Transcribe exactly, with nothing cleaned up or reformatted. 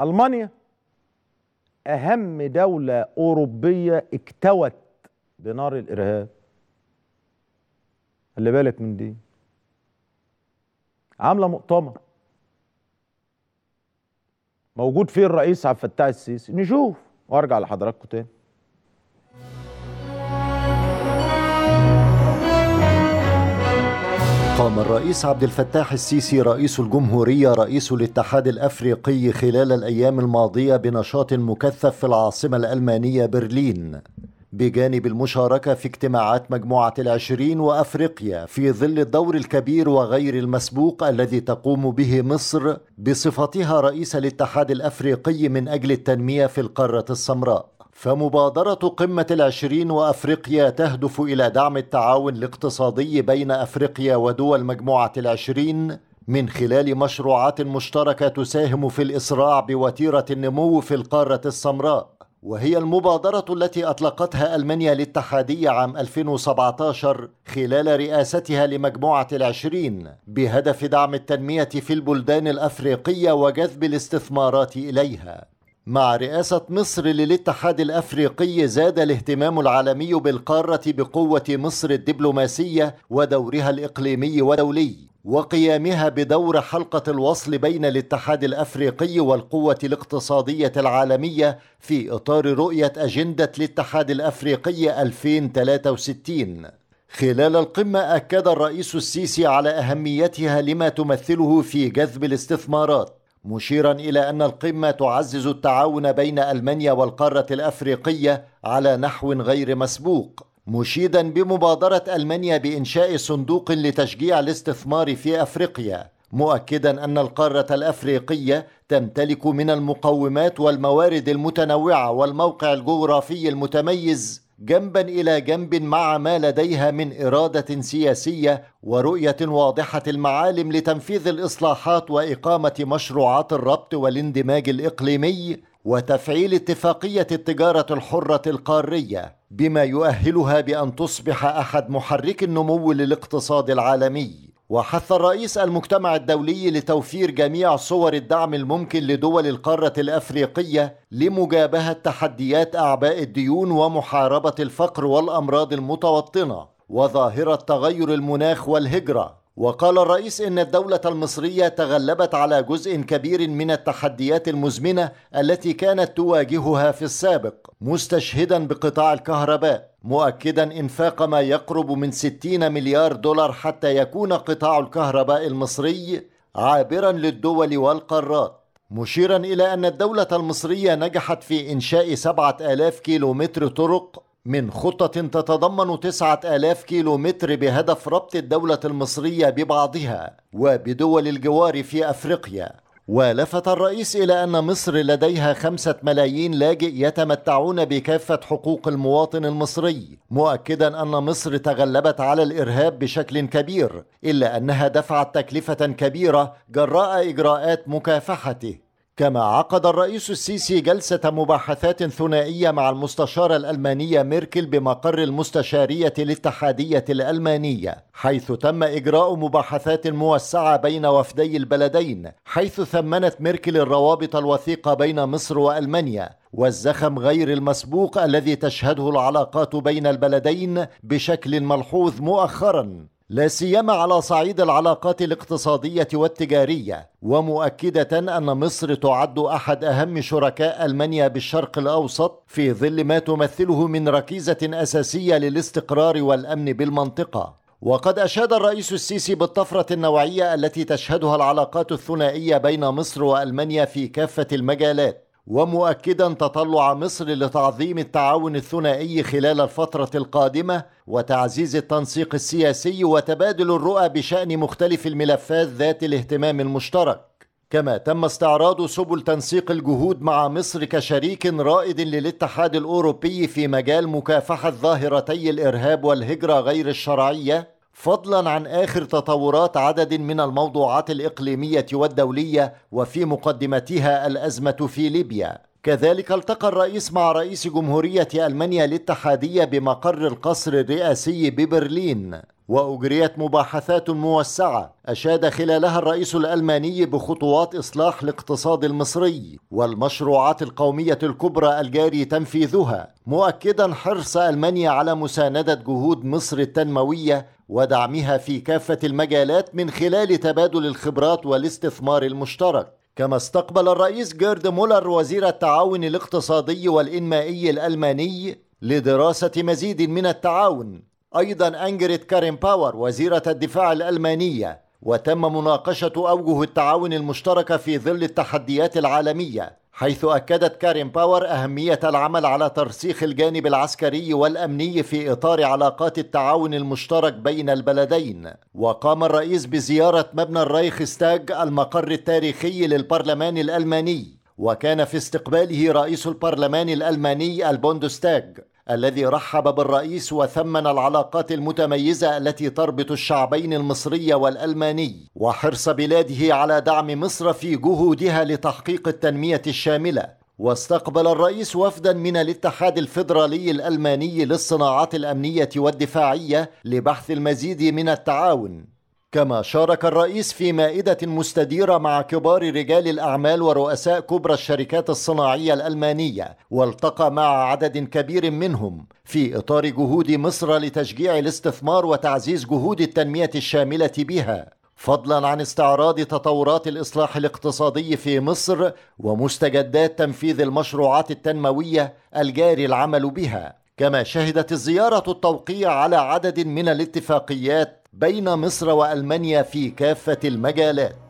ألمانيا أهم دولة أوروبية اكتوت بنار الإرهاب، خلي بالك من دي، عاملة مؤتمر موجود فيه الرئيس عبد الفتاح السيسي، نشوف وارجع لحضراتكم تاني. قام الرئيس عبد الفتاح السيسي رئيس الجمهورية رئيس الاتحاد الأفريقي خلال الأيام الماضية بنشاط مكثف في العاصمة الألمانية برلين، بجانب المشاركة في اجتماعات مجموعة العشرين وأفريقيا في ظل الدور الكبير وغير المسبوق الذي تقوم به مصر بصفتها رئيس الاتحاد الأفريقي من أجل التنمية في القارة السمراء. فمبادرة قمة العشرين وأفريقيا تهدف إلى دعم التعاون الاقتصادي بين أفريقيا ودول مجموعة العشرين من خلال مشروعات مشتركة تساهم في الإسراع بوتيرة النمو في القارة السمراء، وهي المبادرة التي أطلقتها ألمانيا الاتحادية عام ألفين وسبعة عشر خلال رئاستها لمجموعة العشرين بهدف دعم التنمية في البلدان الأفريقية وجذب الاستثمارات إليها. مع رئاسة مصر للاتحاد الأفريقي زاد الاهتمام العالمي بالقارة بقوة مصر الدبلوماسية ودورها الإقليمي ودولي وقيامها بدور حلقة الوصل بين الاتحاد الأفريقي والقوة الاقتصادية العالمية في إطار رؤية أجندة الاتحاد الأفريقي ألفين وثلاثة وستين. خلال القمة أكد الرئيس السيسي على أهميتها لما تمثله في جذب الاستثمارات، مشيرا إلى أن القمة تعزز التعاون بين ألمانيا والقارة الأفريقية على نحو غير مسبوق، مشيدا بمبادرة ألمانيا بإنشاء صندوق لتشجيع الاستثمار في أفريقيا، مؤكدا أن القارة الأفريقية تمتلك من المقومات والموارد المتنوعة والموقع الجغرافي المتميز جنبا إلى جنب مع ما لديها من إرادة سياسية ورؤية واضحة المعالم لتنفيذ الإصلاحات وإقامة مشروعات الربط والاندماج الإقليمي وتفعيل اتفاقية التجارة الحرة القارية، بما يؤهلها بأن تصبح أحد محرك النمو للاقتصاد العالمي. وحث الرئيس المجتمع الدولي لتوفير جميع صور الدعم الممكن لدول القارة الأفريقية لمجابهة تحديات أعباء الديون ومحاربة الفقر والأمراض المتوطنة وظاهرة تغير المناخ والهجرة. وقال الرئيس إن الدولة المصرية تغلبت على جزء كبير من التحديات المزمنة التي كانت تواجهها في السابق، مستشهدا بقطاع الكهرباء، مؤكدا إنفاق ما يقرب من ستين مليار دولار حتى يكون قطاع الكهرباء المصري عابرا للدول والقارات، مشيرا إلى أن الدولة المصرية نجحت في إنشاء سبعة آلاف كيلومتر طرق من خطة تتضمن تسعة آلاف كيلومتر بهدف ربط الدولة المصرية ببعضها وبدول الجوار في أفريقيا. ولفت الرئيس إلى أن مصر لديها خمسة ملايين لاجئ يتمتعون بكافة حقوق المواطن المصري، مؤكدا أن مصر تغلبت على الإرهاب بشكل كبير، إلا أنها دفعت تكلفة كبيرة جراء إجراءات مكافحته. كما عقد الرئيس السيسي جلسة مباحثات ثنائية مع المستشارة الألمانية ميركل بمقر المستشارية الاتحادية الألمانية، حيث تم إجراء مباحثات موسعة بين وفدي البلدين، حيث ثمنت ميركل الروابط الوثيقة بين مصر وألمانيا والزخم غير المسبوق الذي تشهده العلاقات بين البلدين بشكل ملحوظ مؤخراً، لا سيما على صعيد العلاقات الاقتصادية والتجارية، ومؤكدة أن مصر تعد أحد أهم شركاء ألمانيا بالشرق الأوسط في ظل ما تمثله من ركيزة أساسية للاستقرار والأمن بالمنطقة. وقد أشاد الرئيس السيسي بالطفرة النوعية التي تشهدها العلاقات الثنائية بين مصر وألمانيا في كافة المجالات، ومؤكدا تطلع مصر لتعظيم التعاون الثنائي خلال الفترة القادمة وتعزيز التنسيق السياسي وتبادل الرؤى بشأن مختلف الملفات ذات الاهتمام المشترك. كما تم استعراض سبل تنسيق الجهود مع مصر كشريك رائد للاتحاد الأوروبي في مجال مكافحة ظاهرتي الإرهاب والهجرة غير الشرعية، فضلا عن آخر تطورات عدد من الموضوعات الإقليمية والدولية وفي مقدمتها الأزمة في ليبيا. كذلك التقى الرئيس مع رئيس جمهورية ألمانيا الاتحادية بمقر القصر الرئاسي ببرلين، وأجريت مباحثات موسعة أشاد خلالها الرئيس الألماني بخطوات إصلاح الاقتصاد المصري والمشروعات القومية الكبرى الجاري تنفيذها، مؤكدا حرص ألمانيا على مساندة جهود مصر التنموية ودعمها في كافة المجالات من خلال تبادل الخبرات والاستثمار المشترك. كما استقبل الرئيس جيرد مولر وزير التعاون الاقتصادي والإنمائي الألماني لدراسة مزيد من التعاون. أيضا أنجرت كارين باور وزيرة الدفاع الألمانية، وتم مناقشة أوجه التعاون المشتركة في ظل التحديات العالمية، حيث أكدت كارين باور أهمية العمل على ترسيخ الجانب العسكري والأمني في إطار علاقات التعاون المشترك بين البلدين. وقام الرئيس بزيارة مبنى الرايخستاج المقر التاريخي للبرلمان الألماني، وكان في استقباله رئيس البرلمان الألماني البوندستاج الذي رحب بالرئيس وثمن العلاقات المتميزة التي تربط الشعبين المصري والألماني وحرص بلاده على دعم مصر في جهودها لتحقيق التنمية الشاملة. واستقبل الرئيس وفدا من الاتحاد الفيدرالي الألماني للصناعات الأمنية والدفاعية لبحث المزيد من التعاون. كما شارك الرئيس في مائدة مستديرة مع كبار رجال الأعمال ورؤساء كبرى الشركات الصناعية الألمانية، والتقى مع عدد كبير منهم في إطار جهود مصر لتشجيع الاستثمار وتعزيز جهود التنمية الشاملة بها، فضلا عن استعراض تطورات الإصلاح الاقتصادي في مصر ومستجدات تنفيذ المشروعات التنموية الجاري العمل بها. كما شهدت الزيارة التوقيع على عدد من الاتفاقيات بين مصر وألمانيا في كافة المجالات.